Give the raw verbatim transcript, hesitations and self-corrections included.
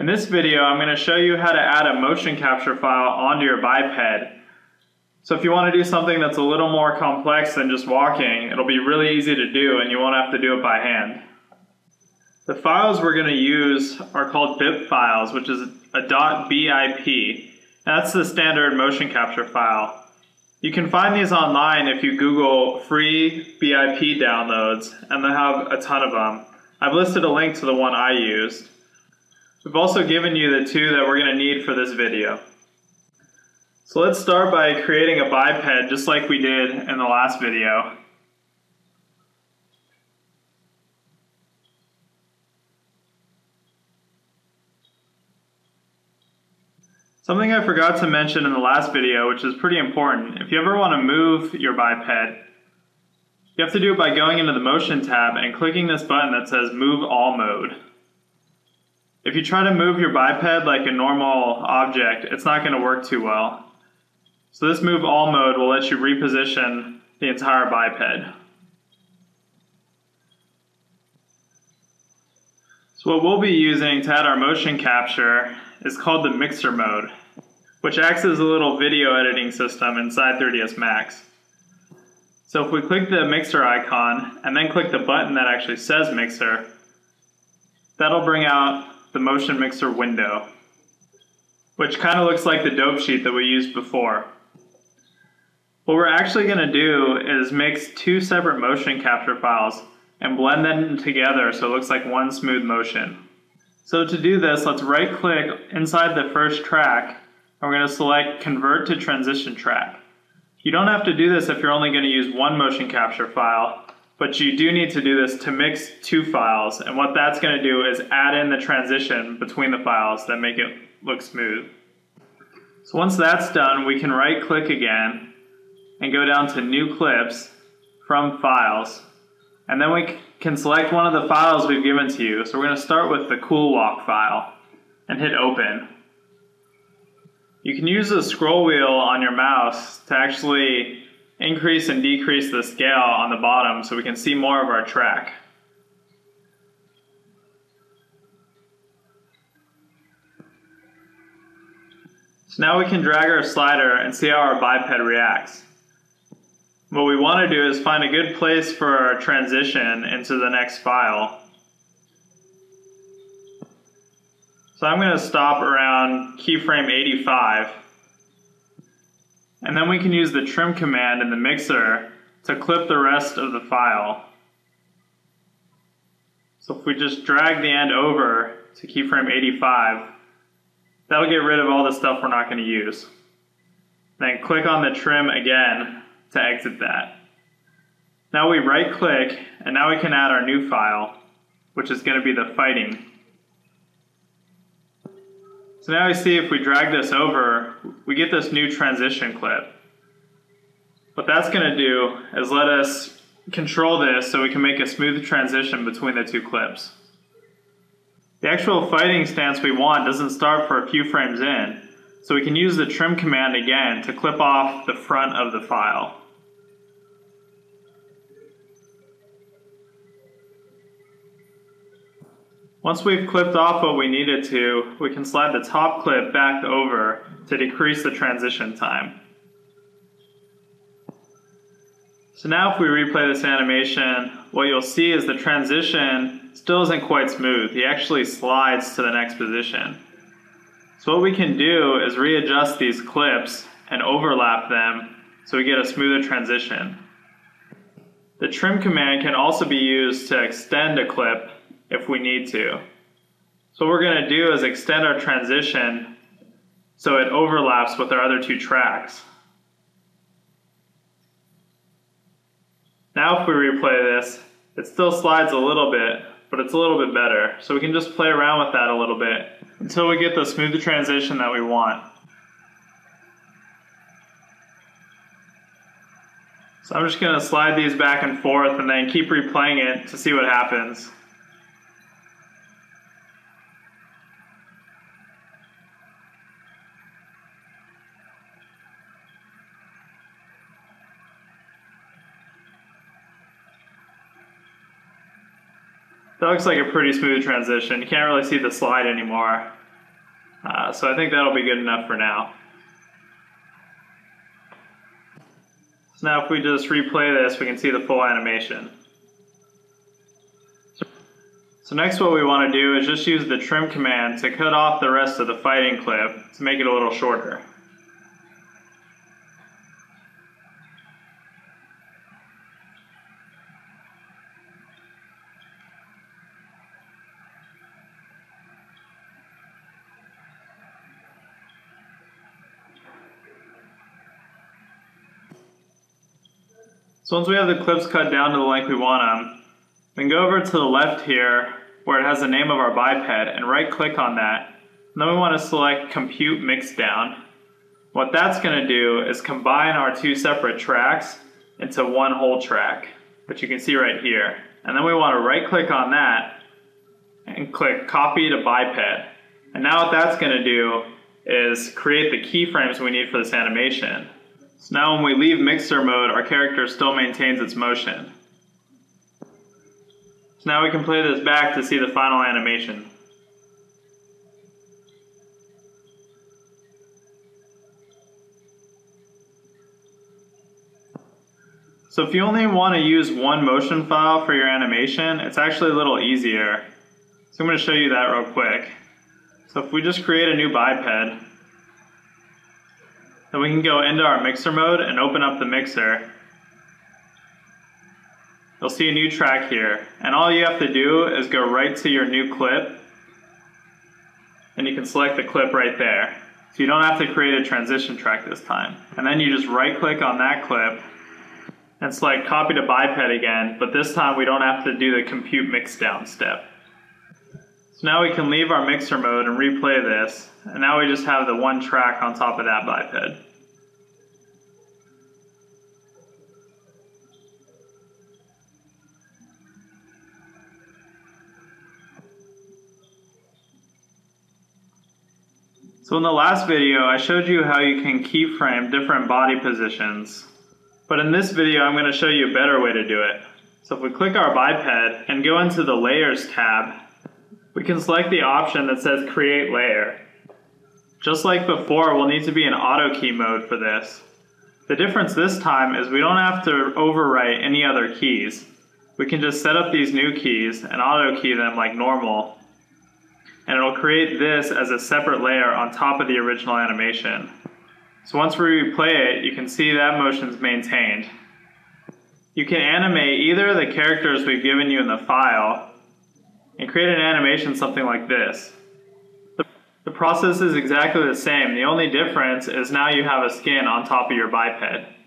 In this video, I'm going to show you how to add a motion capture file onto your biped. So if you want to do something that's a little more complex than just walking, it'll be really easy to do and you won't have to do it by hand. The files we're going to use are called bip files, which is a .bip. That's the standard motion capture file. You can find these online if you Google free bip downloads, and they have a ton of them. I've listed a link to the one I used. We've also given you the two that we're going to need for this video. So let's start by creating a biped just like we did in the last video. Something I forgot to mention in the last video, which is pretty important, if you ever want to move your biped, you have to do it by going into the Motion tab and clicking this button that says Move All Mode. If you try to move your biped like a normal object, it's not going to work too well. So this Move All Mode will let you reposition the entire biped. So what we'll be using to add our motion capture is called the mixer mode, which acts as a little video editing system inside three D S Max. So if we click the mixer icon and then click the button that actually says mixer, that'll bring out the motion mixer window, which kind of looks like the dope sheet that we used before. What we're actually going to do is mix two separate motion capture files and blend them together so it looks like one smooth motion. So to do this, let's right click inside the first track and we're going to select Convert to Transition Track. You don't have to do this if you're only going to use one motion capture file, but you do need to do this to mix two files, and what that's going to do is add in the transition between the files that make it look smooth. So once that's done, we can right click again and go down to new clips from files, and then we can select one of the files we've given to you. So we're going to start with the cool walk file and hit open. You can use the scroll wheel on your mouse to actually increase and decrease the scale on the bottom so we can see more of our track. So now we can drag our slider and see how our biped reacts. What we want to do is find a good place for our transition into the next file. So I'm going to stop around keyframe eighty-five. And then we can use the trim command in the mixer to clip the rest of the file. So if we just drag the end over to keyframe eighty-five, that'll get rid of all the stuff we're not going to use. Then click on the trim again to exit that. Now we right click and now we can add our new file, which is going to be the fighting. So now we see if we drag this over, we get this new transition clip. What that's going to do is let us control this so we can make a smooth transition between the two clips. The actual fighting stance we want doesn't start for a few frames in, so we can use the trim command again to clip off the front of the file. Once we've clipped off what we needed to, we can slide the top clip back over to decrease the transition time. So now if we replay this animation, what you'll see is the transition still isn't quite smooth. He actually slides to the next position. So what we can do is readjust these clips and overlap them so we get a smoother transition. The trim command can also be used to extend a clip if we need to. So what we're going to do is extend our transition so it overlaps with our other two tracks. Now if we replay this, it still slides a little bit, but it's a little bit better. So we can just play around with that a little bit until we get the smooth transition that we want. So I'm just going to slide these back and forth and then keep replaying it to see what happens. That looks like a pretty smooth transition. You can't really see the slide anymore. Uh, so I think that'll be good enough for now. So now if we just replay this, we can see the full animation. So next what we want to do is just use the trim command to cut off the rest of the fighting clip to make it a little shorter. So once we have the clips cut down to the length we want them, then go over to the left here where it has the name of our biped and right click on that. And then we want to select Compute Mixdown. What that's going to do is combine our two separate tracks into one whole track, which you can see right here. And then we want to right click on that and click Copy to Biped. And now what that's going to do is create the keyframes we need for this animation. So now when we leave mixer mode, our character still maintains its motion. So now we can play this back to see the final animation. So if you only want to use one motion file for your animation, it's actually a little easier. So I'm going to show you that real quick. So if we just create a new biped, then we can go into our mixer mode and open up the mixer. You'll see a new track here, and all you have to do is go right to your new clip, and you can select the clip right there. So you don't have to create a transition track this time. And then you just right click on that clip and select Copy to Biped again, but this time we don't have to do the Compute Mixdown step. So now we can leave our mixer mode and replay this, and now we just have the one track on top of that biped. So in the last video I showed you how you can keyframe different body positions, but in this video I'm going to show you a better way to do it. So if we click our biped and go into the Layers tab, we can select the option that says Create Layer. Just like before, we'll need to be in auto-key mode for this. The difference this time is we don't have to overwrite any other keys. We can just set up these new keys and auto-key them like normal, and it'll create this as a separate layer on top of the original animation. So once we replay it, you can see that motion's maintained. You can animate either of the characters we've given you in the file, and create an animation something like this. The, the process is exactly the same. The only difference is now you have a skin on top of your biped.